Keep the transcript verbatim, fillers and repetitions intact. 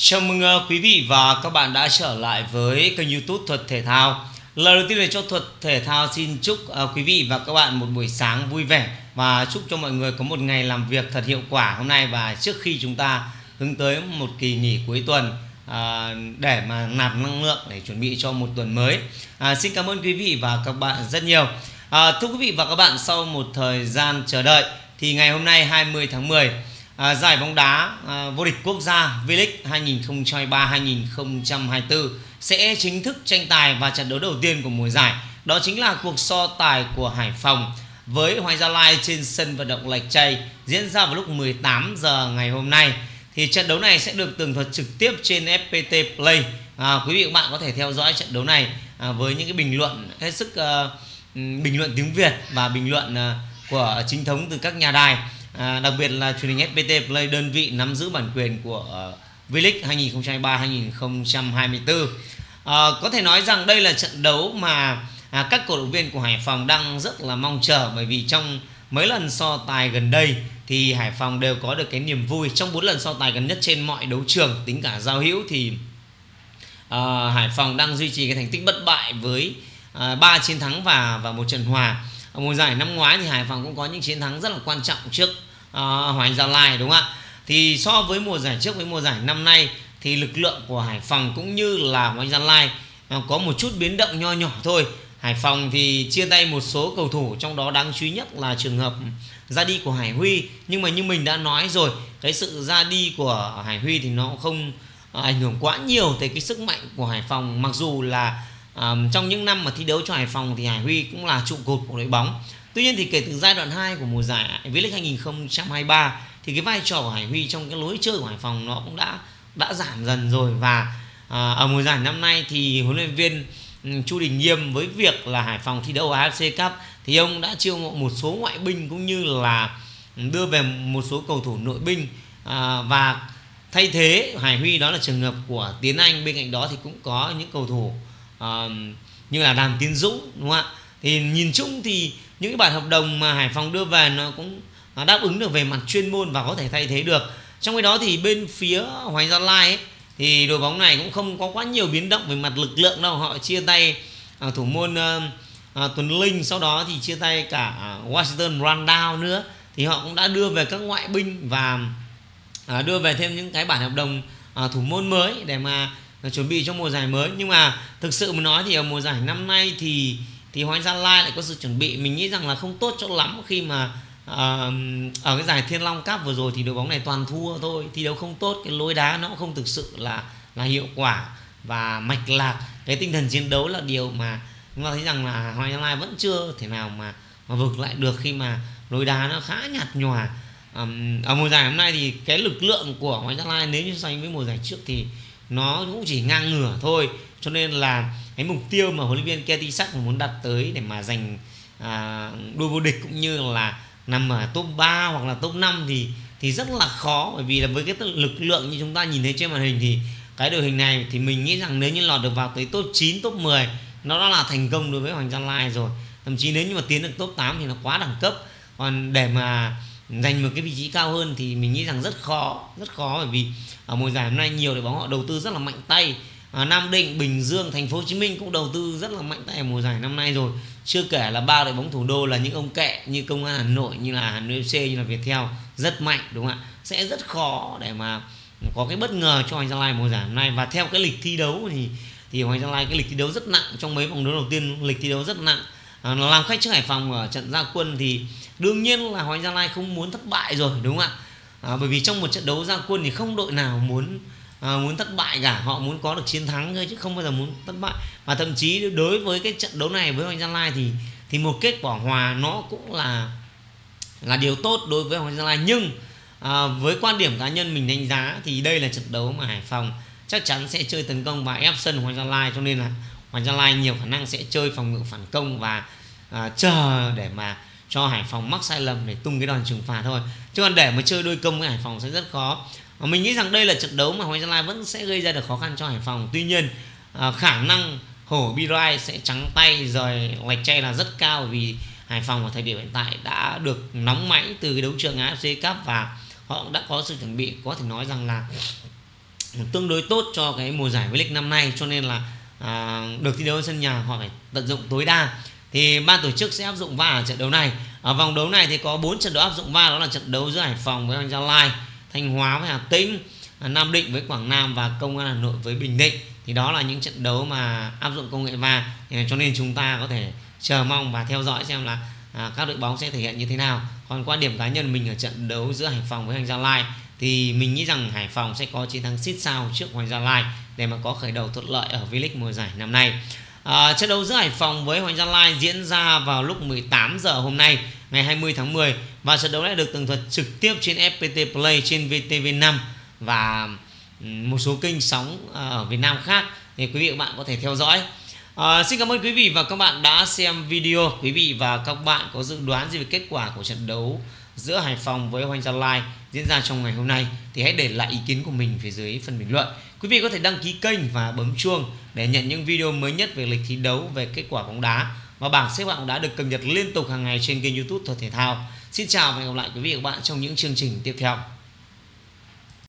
Chào mừng quý vị và các bạn đã trở lại với kênh YouTube Thuật Thể Thao. Lời đầu tiên là cho Thuật Thể Thao xin chúc quý vị và các bạn một buổi sáng vui vẻ và chúc cho mọi người có một ngày làm việc thật hiệu quả hôm nay, và trước khi chúng ta hướng tới một kỳ nghỉ cuối tuần để mà nạp năng lượng để chuẩn bị cho một tuần mới. À, xin cảm ơn quý vị và các bạn rất nhiều. À, thưa quý vị và các bạn, sau một thời gian chờ đợi thì ngày hôm nay hai mươi tháng mười, À, giải bóng đá à, vô địch quốc gia V-League hai nghìn không trăm hai mươi ba hai nghìn không trăm hai mươi tư sẽ chính thức tranh tài, và trận đấu đầu tiên của mùa giải đó chính là cuộc so tài của Hải Phòng với Hoàng Anh Gia Lai trên sân vận động Lạch Tray diễn ra vào lúc mười tám giờ ngày hôm nay. Thì trận đấu này sẽ được tường thuật trực tiếp trên ép pê tê Play. À, quý vị và các bạn có thể theo dõi trận đấu này à, với những cái bình luận hết sức à, bình luận tiếng Việt và bình luận à, của chính thống từ các nhà đài. À, đặc biệt là truyền hình ép pê tê Play, đơn vị nắm giữ bản quyền của uh, V-League hai nghìn không trăm hai mươi ba hai nghìn không trăm hai mươi tư. À, có thể nói rằng đây là trận đấu mà à, các cổ động viên của Hải Phòng đang rất là mong chờ, bởi vì trong mấy lần so tài gần đây thì Hải Phòng đều có được cái niềm vui. Trong bốn lần so tài gần nhất trên mọi đấu trường tính cả giao hữu thì à, Hải Phòng đang duy trì cái thành tích bất bại với à, ba chiến thắng và và một trận hòa. Ở mùa giải năm ngoái thì Hải Phòng cũng có những chiến thắng rất là quan trọng trước à, Hoàng Anh Gia Lai, đúng không ạ? Thì so với mùa giải trước với mùa giải năm nay thì lực lượng của Hải Phòng cũng như là Hoàng Anh Gia Lai à, có một chút biến động nho nhỏ thôi. Hải Phòng thì chia tay một số cầu thủ, trong đó đáng chú ý nhất là trường hợp ra đi của Hải Huy. Nhưng mà như mình đã nói rồi, cái sự ra đi của Hải Huy thì nó không à, ảnh hưởng quá nhiều tới cái sức mạnh của Hải Phòng, mặc dù là À, trong những năm mà thi đấu cho Hải Phòng thì Hải Huy cũng là trụ cột của đội bóng. Tuy nhiên thì kể từ giai đoạn hai của mùa giải V-League hai nghìn không trăm hai mươi ba thì cái vai trò của Hải Huy trong cái lối chơi của Hải Phòng nó cũng đã đã giảm dần rồi. Và à, ở mùa giải năm nay thì huấn luyện viên Chu Đình Nghiêm, với việc là Hải Phòng thi đấu ở a ép xê Cup, thì ông đã chiêu mộ một số ngoại binh cũng như là đưa về một số cầu thủ nội binh à, và thay thế Hải Huy đó là trường hợp của Tiến Anh. Bên cạnh đó thì cũng có những cầu thủ Uh, như là Đàm Tiến Dũng, đúng không ạ? Thì nhìn chung thì những cái bản hợp đồng mà Hải Phòng đưa về nó cũng đáp ứng được về mặt chuyên môn và có thể thay thế được. Trong khi đó thì bên phía Hoàng Gia Lai ấy, thì đội bóng này cũng không có quá nhiều biến động về mặt lực lượng đâu. Họ chia tay uh, thủ môn uh, uh, Tuấn Linh, sau đó thì chia tay cả Washington Randall nữa, thì họ cũng đã đưa về các ngoại binh và uh, đưa về thêm những cái bản hợp đồng uh, thủ môn mới để mà chuẩn bị cho mùa giải mới. Nhưng mà thực sự mà nói thì ở mùa giải năm nay thì thì Hoàng Anh Gia Lai lại có sự chuẩn bị, mình nghĩ rằng là không tốt cho lắm, khi mà uh, ở cái giải Thiên Long Cup vừa rồi thì đội bóng này toàn thua thôi, thi đấu không tốt, cái lối đá nó không thực sự là là hiệu quả và mạch lạc. Cái tinh thần chiến đấu là điều mà chúng ta thấy rằng là Hoàng Anh Gia Lai vẫn chưa thể nào mà mà vượt lại được, khi mà lối đá nó khá nhạt nhòa. Um, ở mùa giải hôm nay thì cái lực lượng của Hoàng Anh Gia Lai nếu như so sánh với mùa giải trước thì nó cũng chỉ ngang ngửa thôi, cho nên là cái mục tiêu mà huấn luyện viên Kiatisak muốn đặt tới để mà giành à, đua vô địch cũng như là nằm ở top ba hoặc là top năm thì thì rất là khó, bởi vì là với cái lực lượng như chúng ta nhìn thấy trên màn hình thì cái đội hình này thì mình nghĩ rằng nếu như lọt được vào tới top chín, top mười nó đã là thành công đối với Hoàng Anh Gia Lai rồi. Thậm chí nếu như mà tiến được top tám thì nó quá đẳng cấp, còn để mà giành một cái vị trí cao hơn thì mình nghĩ rằng rất khó, rất khó bởi vì ở mùa giải hôm nay nhiều đội bóng họ đầu tư rất là mạnh tay. À, Nam Định, Bình Dương, Thành phố Hồ Chí Minh cũng đầu tư rất là mạnh tay ở mùa giải năm nay rồi. Chưa kể là ba đội bóng thủ đô là những ông kệ như Công an Hà Nội, như là Hà Nội ép xê, như là Viettel rất mạnh, đúng không ạ? Sẽ rất khó để mà có cái bất ngờ cho Hoàng Anh Gia Lai mùa giải hôm nay. Và theo cái lịch thi đấu thì thì Hoàng Anh Gia Lai cái lịch thi đấu rất nặng, trong mấy vòng đấu đầu tiên lịch thi đấu rất nặng. À, làm khách trước Hải Phòng ở trận ra quân thì đương nhiên là Hoàng Anh Gia Lai không muốn thất bại rồi, đúng không ạ? À, bởi vì trong một trận đấu ra quân thì không đội nào muốn à, muốn thất bại cả, họ muốn có được chiến thắng thôi chứ không bao giờ muốn thất bại. Và thậm chí đối với cái trận đấu này với Hoàng Anh Gia Lai thì thì một kết quả hòa nó cũng là là điều tốt đối với Hoàng Anh Gia Lai. Nhưng à, với quan điểm cá nhân mình đánh giá thì đây là trận đấu mà Hải Phòng chắc chắn sẽ chơi tấn công và ép sân Hoàng Anh Gia Lai, cho nên là Hoàng Anh Gia Lai nhiều khả năng sẽ chơi phòng ngự phản công và à, chờ để mà cho Hải Phòng mắc sai lầm để tung cái đòn trừng phạt thôi, chứ còn để mà chơi đôi công với Hải Phòng sẽ rất khó. Và mình nghĩ rằng đây là trận đấu mà Hoàng Anh Gia Lai vẫn sẽ gây ra được khó khăn cho Hải Phòng. Tuy nhiên à, khả năng hổ Birai sẽ trắng tay rồi Lạch Tray là rất cao, vì Hải Phòng ở thời điểm hiện tại đã được nóng máy từ cái đấu trường a ép xê Cup và họ đã có sự chuẩn bị, có thể nói rằng là tương đối tốt cho cái mùa giải V-League năm nay, cho nên là à, được thi đấu ở sân nhà họ phải tận dụng tối đa. Thì ban tổ chức sẽ áp dụng va ở trận đấu này. Ở vòng đấu này thì có bốn trận đấu áp dụng va, đó là trận đấu giữa Hải Phòng với Hoàng Anh Gia Lai, Thanh Hóa với Hà Tĩnh, Nam Định với Quảng Nam và Công an Hà Nội với Bình Định. Thì đó là những trận đấu mà áp dụng công nghệ va, cho nên chúng ta có thể chờ mong và theo dõi xem là à, các đội bóng sẽ thể hiện như thế nào. Còn quan điểm cá nhân mình ở trận đấu giữa Hải Phòng với Hoàng Anh Gia Lai thì mình nghĩ rằng Hải Phòng sẽ có chiến thắng xít sao trước Hoàng Anh Gia Lai để mà có khởi đầu thuận lợi ở V-League mùa giải năm nay. À, trận đấu giữa Hải Phòng với Hoàng Anh Gia Lai diễn ra vào lúc mười tám giờ hôm nay, ngày hai mươi tháng mười, và trận đấu đã được tường thuật trực tiếp trên ép pê tê Play, trên vê tê vê năm và một số kênh sóng ở Việt Nam khác, thì quý vị và các bạn có thể theo dõi. À, xin cảm ơn quý vị và các bạn đã xem video. Quý vị và các bạn có dự đoán gì về kết quả của trận đấu giữa Hải Phòng với Hoàng Anh Gia Lai diễn ra trong ngày hôm nay thì hãy để lại ý kiến của mình phía dưới phần bình luận. Quý vị có thể đăng ký kênh và bấm chuông để nhận những video mới nhất về lịch thi đấu, về kết quả bóng đá và bảng xếp hạng bóng đá được cập nhật liên tục hàng ngày trên kênh YouTube Thuật Thể Thao. Xin chào và hẹn gặp lại quý vị và các bạn trong những chương trình tiếp theo.